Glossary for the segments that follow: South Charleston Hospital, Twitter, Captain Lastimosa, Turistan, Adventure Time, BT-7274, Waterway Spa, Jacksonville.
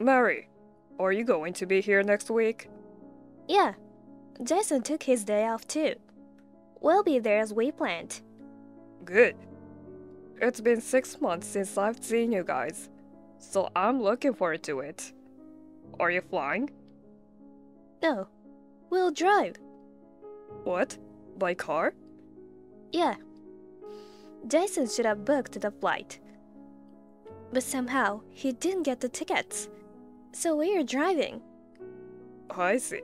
Mary, are you going to be here next week? Yeah. Jason took his day off too. We'll be there as we planned. Good. It's been 6 months since I've seen you guys, so I'm looking forward to it. Are you flying? No. We'll drive. What? By car? Yeah. Jason should have booked the flight. But somehow, he didn't get the tickets. So we're driving. I see.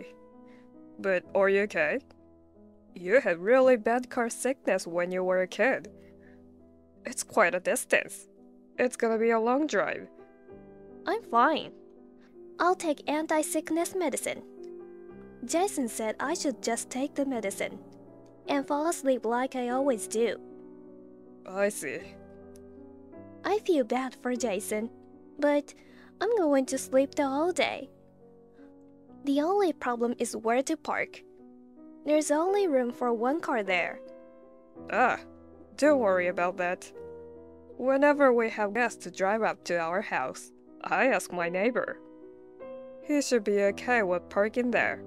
But are you okay? You had really bad car sickness when you were a kid. It's quite a distance. It's gonna be a long drive. I'm fine. I'll take anti-sickness medicine. Jason said I should just take the medicine and fall asleep like I always do. I see. I feel bad for Jason, but I'm going to sleep the whole day. The only problem is where to park. There's only room for one car there. Ah, don't worry about that. Whenever we have guests to drive up to our house, I ask my neighbor. He should be okay with parking there.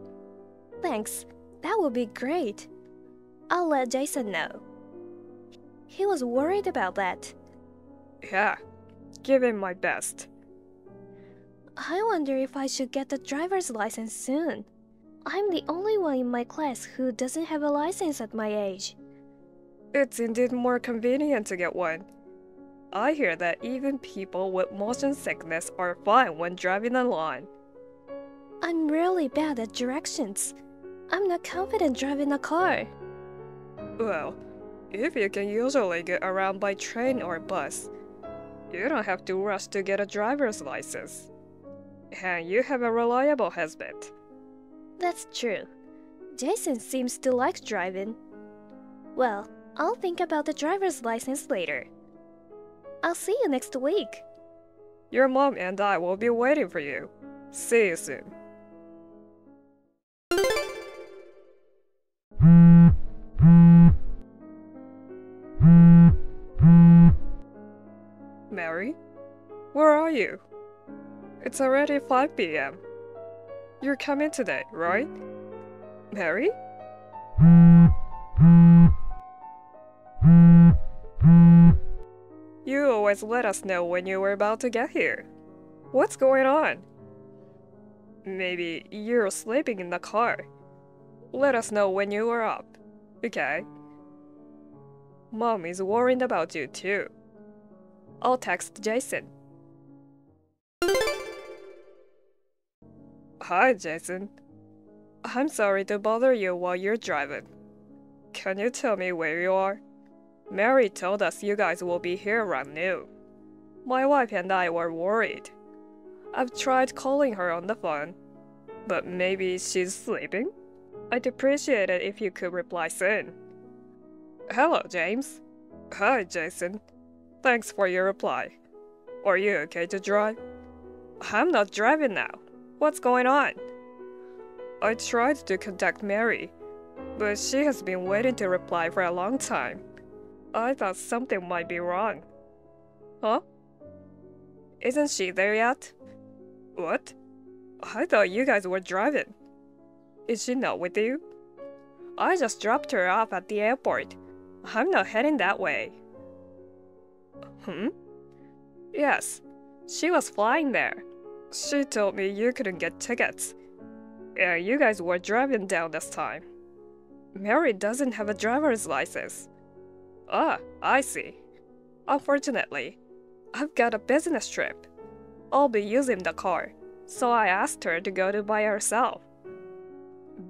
Thanks, that would be great. I'll let Jason know. He was worried about that. Yeah, give him my best. I wonder if I should get the driver's license soon. I'm the only one in my class who doesn't have a license at my age. It's indeed more convenient to get one. I hear that even people with motion sickness are fine when driving alone. I'm really bad at directions. I'm not confident driving a car. Well, if you can usually get around by train or bus, you don't have to rush to get a driver's license. And you have a reliable husband. That's true. Jason seems to like driving. Well, I'll think about the driver's license later. I'll see you next week. Your mom and I will be waiting for you. See you soon. Mary, where are you? It's already 5 p.m. You're coming today, right? Mary? You always let us know when you were about to get here. What's going on? Maybe you're sleeping in the car. Let us know when you are up, okay? Mom is worried about you too. I'll text Jason. Hi, Jason. I'm sorry to bother you while you're driving. Can you tell me where you are? Mary told us you guys will be here around noon. My wife and I were worried. I've tried calling her on the phone, but maybe she's sleeping? I'd appreciate it if you could reply soon. Hello, James. Hi, Jason. Thanks for your reply. Are you okay to drive? I'm not driving now. What's going on? I tried to contact Mary, but she has been waiting to reply for a long time. I thought something might be wrong. Huh? Isn't she there yet? What? I thought you guys were driving. Is she not with you? I just dropped her off at the airport. I'm not heading that way. Hmm? Yes, she was flying there. She told me you couldn't get tickets. And you guys were driving down this time. Mary doesn't have a driver's license. Ah, I see. Unfortunately, I've got a business trip. I'll be using the car, so I asked her to go by herself.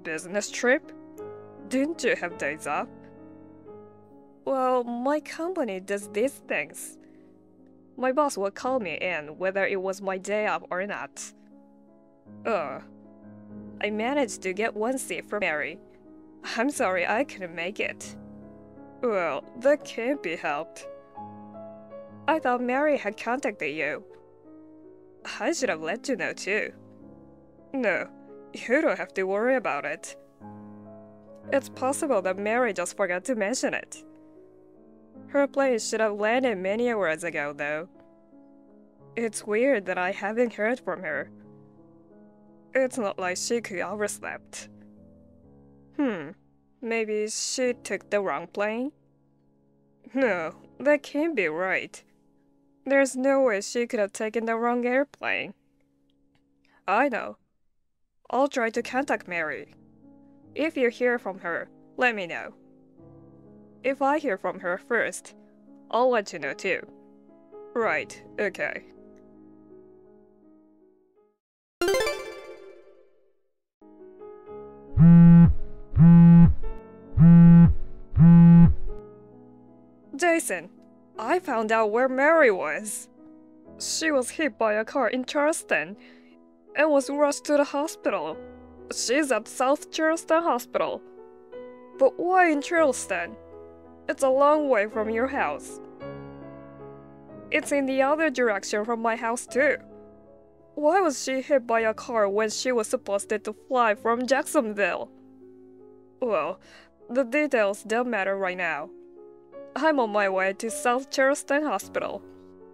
Business trip? Didn't you have days off? Well, my company does these things. My boss would call me in whether it was my day off or not. I managed to get one seat for Mary. I'm sorry I couldn't make it. Well, that can't be helped. I thought Mary had contacted you. I should have let you know too. No, you don't have to worry about it. It's possible that Mary just forgot to mention it. Her plane should have landed many hours ago, though. It's weird that I haven't heard from her. It's not like she could overslept. Maybe she took the wrong plane? No, that can't be right. There's no way she could have taken the wrong airplane. I know. I'll try to contact Mary. If you hear from her, let me know. If I hear from her first, I'll let you know too. Right, okay. Jason, I found out where Mary was. She was hit by a car in Charleston and was rushed to the hospital. She's at South Charleston Hospital. But why in Charleston? It's a long way from your house. It's in the other direction from my house too. Why was she hit by a car when she was supposed to fly from Jacksonville? Well, the details don't matter right now. I'm on my way to South Charleston Hospital.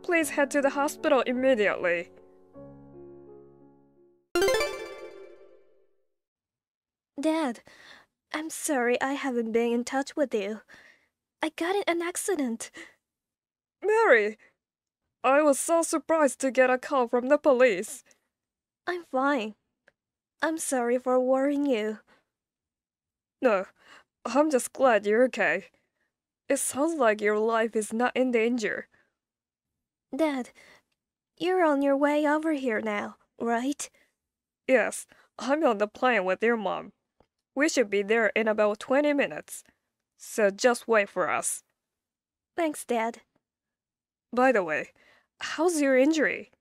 Please head to the hospital immediately. Dad, I'm sorry I haven't been in touch with you. I got in an accident. Mary! I was so surprised to get a call from the police. I'm fine. I'm sorry for worrying you. No, I'm just glad you're okay. It sounds like your life is not in danger. Dad, you're on your way over here now, right? Yes, I'm on the plane with your mom. We should be there in about 20 minutes, so just wait for us. Thanks, Dad. By the way, how's your injury?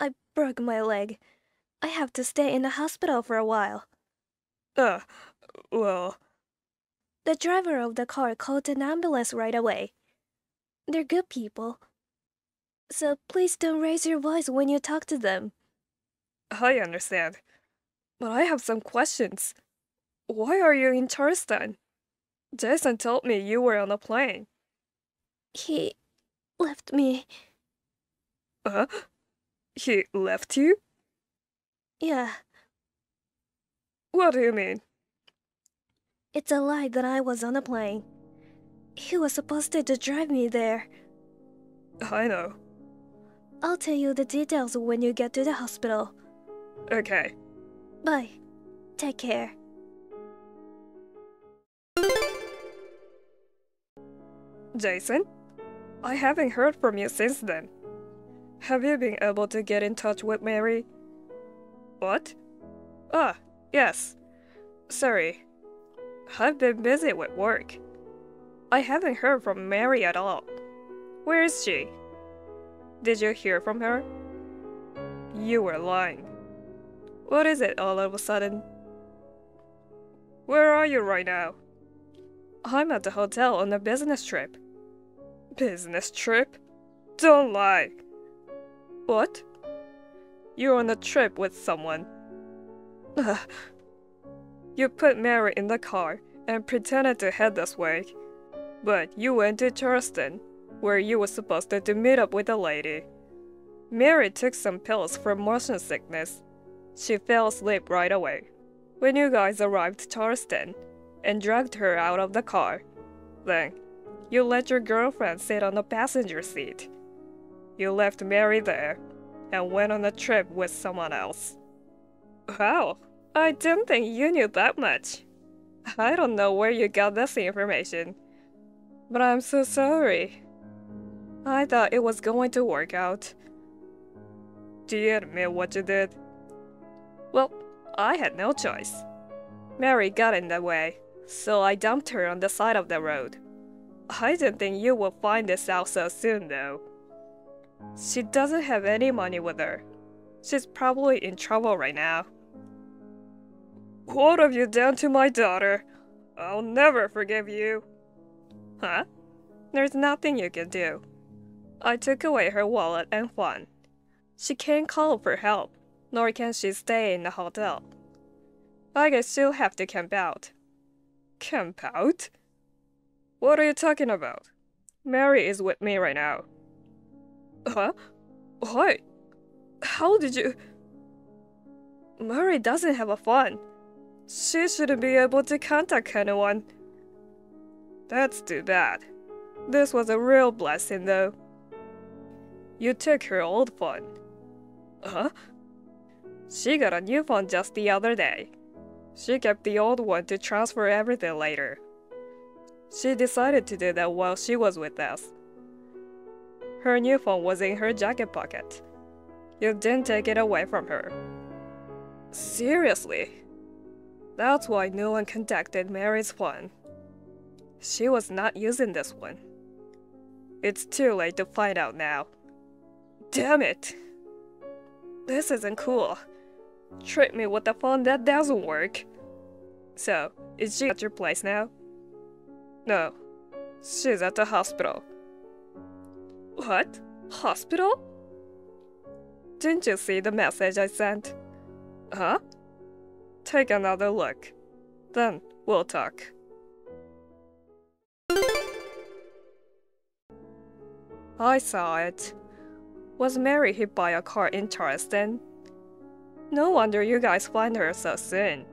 I broke my leg. I have to stay in the hospital for a while. Well... The driver of the car called an ambulance right away. They're good people. So please don't raise your voice when you talk to them. I understand. But I have some questions. Why are you in Charleston? Jason told me you were on a plane. He left me. Huh? He left you? Yeah. What do you mean? It's a lie that I was on a plane. He was supposed to drive me there. I know. I'll tell you the details when you get to the hospital. Okay. Bye. Take care. Jason, I haven't heard from you since then. Have you been able to get in touch with Mary? What? Yes. Sorry. I've been busy with work. I haven't heard from Mary at all. Where is she? Did you hear from her? You were lying. What is it all of a sudden? Where are you right now? I'm at the hotel on a business trip. Business trip? Don't lie! What? You're on a trip with someone. You put Mary in the car and pretended to head this way, but you went to Charleston, where you were supposed to meet up with a lady. Mary took some pills for motion sickness. She fell asleep right away. When you guys arrived to Charleston and dragged her out of the car, then you let your girlfriend sit on the passenger seat. You left Mary there and went on a trip with someone else. Wow! I didn't think you knew that much. I don't know where you got this information, but I'm so sorry. I thought it was going to work out. Do you admit what you did? Well, I had no choice. Mary got in the way, so I dumped her on the side of the road. I didn't think you would find this out so soon, though. She doesn't have any money with her. She's probably in trouble right now. What have you done to my daughter? I'll never forgive you. Huh? There's nothing you can do. I took away her wallet and phone. She can't call for help, nor can she stay in the hotel. I guess she'll have to camp out. Camp out? What are you talking about? Mary is with me right now. Huh? What? How did you? Murray doesn't have a phone. She shouldn't be able to contact anyone. That's too bad. This was a real blessing, though. You took her old phone. Huh? She got a new phone just the other day. She kept the old one to transfer everything later. She decided to do that while she was with us. Her new phone was in her jacket pocket. You didn't take it away from her. Seriously? That's why no one contacted Mary's phone. She was not using this one. It's too late to find out now. Damn it! This isn't cool. Treat me with a phone that doesn't work. So, is she at your place now? No. She's at the hospital. What? Hospital? Didn't you see the message I sent? Huh? Take another look. Then we'll talk. I saw it. Was Mary hit by a car in Turistan? No wonder you guys find her so soon.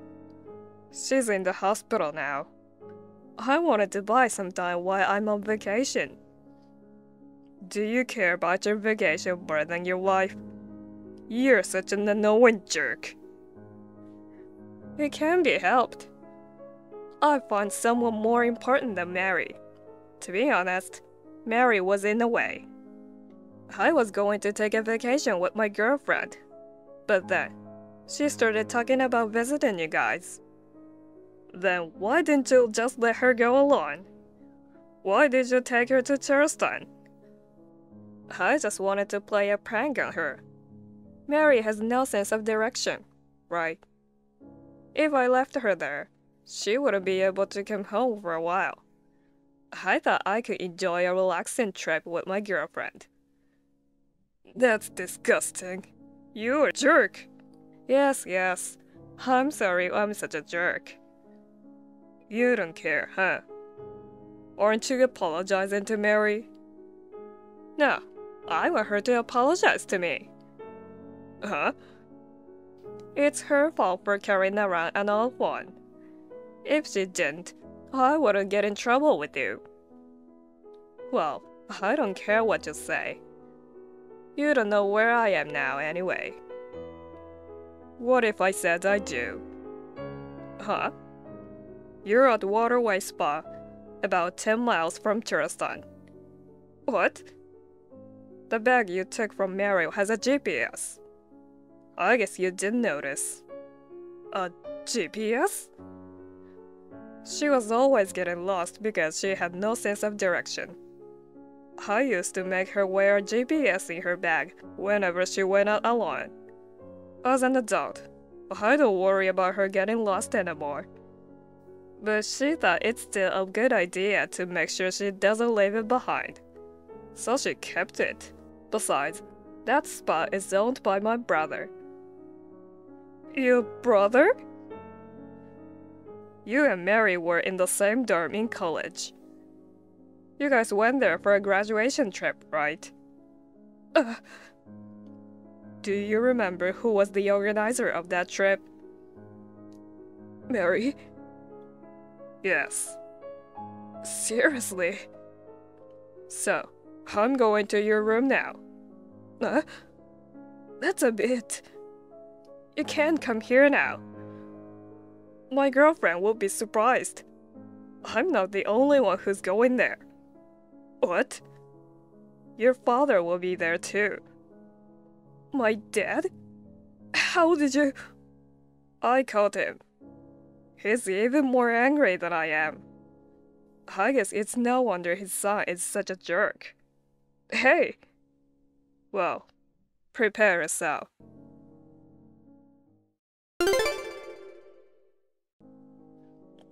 She's in the hospital now. I wanted to buy sometime while I'm on vacation. Do you care about your vacation more than your wife? You're such an annoying jerk. It can be helped. I find someone more important than Mary. To be honest, Mary was in the way. I was going to take a vacation with my girlfriend, but then she started talking about visiting you guys. Then why didn't you just let her go alone? Why did you take her to Turistan? I just wanted to play a prank on her. Mary has no sense of direction, right? If I left her there, she wouldn't be able to come home for a while. I thought I could enjoy a relaxing trip with my girlfriend. That's disgusting. You're a jerk. Yes. I'm sorry I'm such a jerk. You don't care, huh? Aren't you apologizing to Mary? No, I want her to apologize to me. Huh? It's her fault for carrying around an old one. If she didn't, I wouldn't get in trouble with you. Well, I don't care what you say. You don't know where I am now anyway. What if I said I do? Huh? You're at Waterway Spa, about 10 miles from Turistan. What? The bag you took from Mary has a GPS. I guess you didn't notice. A GPS? She was always getting lost because she had no sense of direction. I used to make her wear a GPS in her bag whenever she went out alone. As an adult, I don't worry about her getting lost anymore. But she thought it's still a good idea to make sure she doesn't leave it behind. So she kept it. Besides, that spa is owned by my brother. Your brother? You and Mary were in the same dorm in college. You guys went there for a graduation trip, right? Do you remember who was the organizer of that trip? Mary? Yes. Seriously? So, I'm going to your room now. Huh? That's a bit... You can't come here now. My girlfriend will be surprised. I'm not the only one who's going there. What? Your father will be there too. My dad? How did you... I caught him. He's even more angry than I am. I guess it's no wonder his son is such a jerk. Hey! Well, prepare yourself.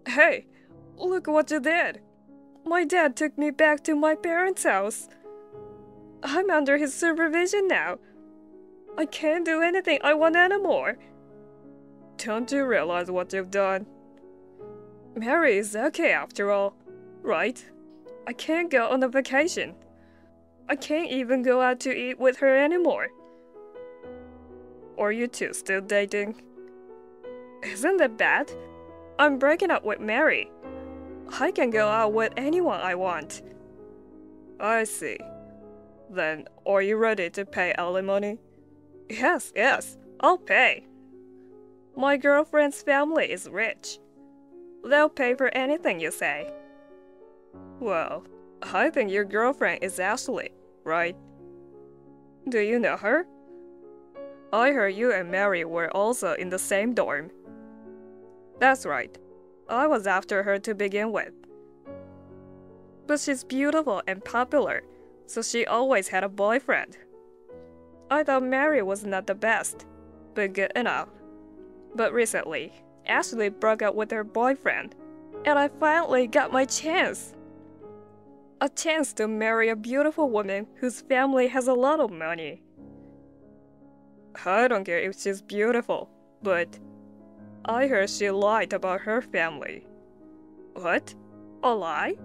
Hey, look what you did! My dad took me back to my parents' house. I'm under his supervision now. I can't do anything I want anymore. Don't you realize what you've done? Mary is okay after all, right? I can't go on a vacation. I can't even go out to eat with her anymore. Or you two still dating? Isn't that bad? I'm breaking up with Mary. I can go out with anyone I want. I see. Then, are you ready to pay alimony? Yes, I'll pay. My girlfriend's family is rich. They'll pay for anything you say. Well, I think your girlfriend is Ashley, right? Do you know her? I heard you and Mary were also in the same dorm. That's right. I was after her to begin with. But she's beautiful and popular, so she always had a boyfriend. I thought Mary was not the best, but good enough. But recently, Ashley broke up with her boyfriend, and I finally got my chance. A chance to marry a beautiful woman whose family has a lot of money. I don't care if she's beautiful, but I heard she lied about her family. What? A lie?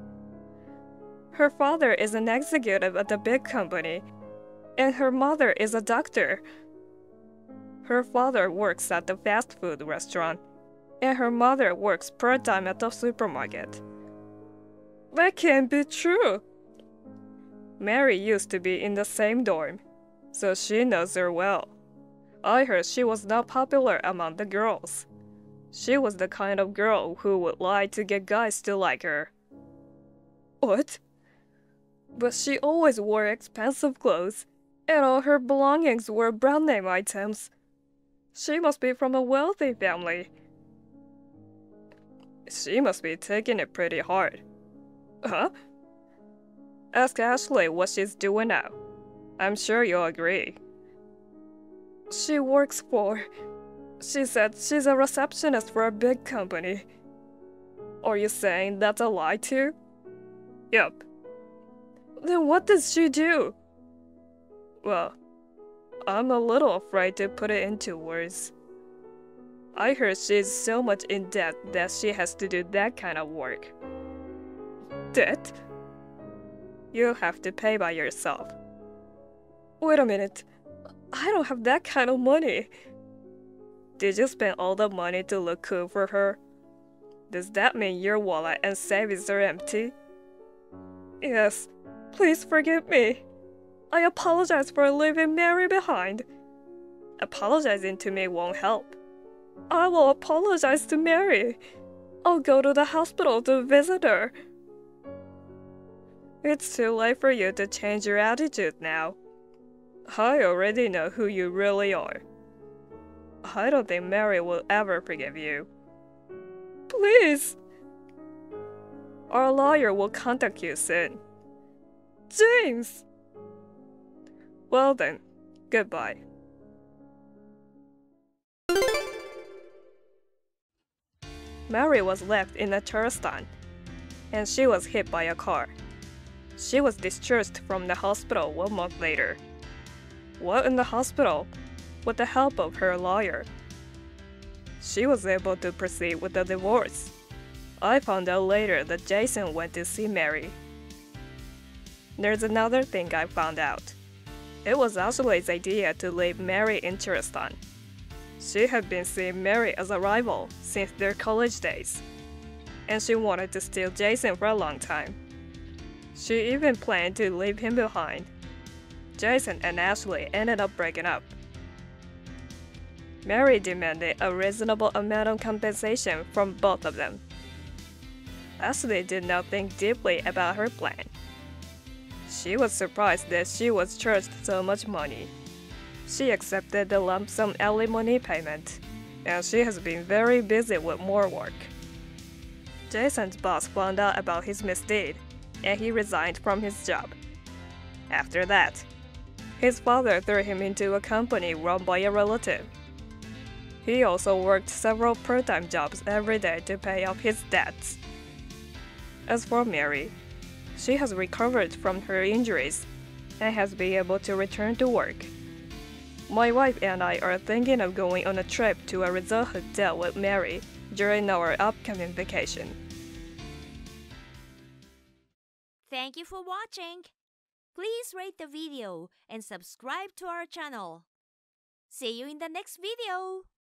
Her father is an executive at a big company, and her mother is a doctor. Her father works at the fast food restaurant, and her mother works part-time at the supermarket. That can't be true! Mary used to be in the same dorm, so she knows her well. I heard she was not popular among the girls. She was the kind of girl who would lie to get guys to like her. What? But she always wore expensive clothes, and all her belongings were brand name items. She must be from a wealthy family. She must be taking it pretty hard. Huh? Ask Ashley what she's doing now. I'm sure you'll agree. She works for... She said she's a receptionist for a big company. Are you saying that's a lie too? Yep. Then what does she do? Well, I'm a little afraid to put it into words. I heard she's so much in debt that she has to do that kind of work. Debt? You'll have to pay by yourself. Wait a minute. I don't have that kind of money. Did you spend all the money to look cool for her? Does that mean your wallet and savings are empty? Yes, please forgive me. I apologize for leaving Mary behind. Apologizing to me won't help. I will apologize to Mary. I'll go to the hospital to visit her. It's too late for you to change your attitude now. I already know who you really are. I don't think Mary will ever forgive you. Please! Our lawyer will contact you soon. James! Well then, goodbye. Mary was left in a Turistan, and she was hit by a car. She was discharged from the hospital 1 month later. While in the hospital, with the help of her lawyer, she was able to proceed with the divorce. I found out later that Jason went to see Mary. There's another thing I found out. It was Ashley's idea to leave Mary in Turistan. She had been seeing Mary as a rival since their college days, and she wanted to steal Jason for a long time. She even planned to leave him behind. Jason and Ashley ended up breaking up. Mary demanded a reasonable amount of compensation from both of them. Ashley did not think deeply about her plan. She was surprised that she was charged so much money. She accepted the lump sum alimony payment, and she has been very busy with more work. Jason's boss found out about his misdeed, and he resigned from his job. After that, his father threw him into a company run by a relative. He also worked several part-time jobs every day to pay off his debts. As for Mary, she has recovered from her injuries and has been able to return to work. My wife and I are thinking of going on a trip to a resort hotel with Mary during our upcoming vacation. Thank you for watching. Please rate the video and subscribe to our channel. See you in the next video!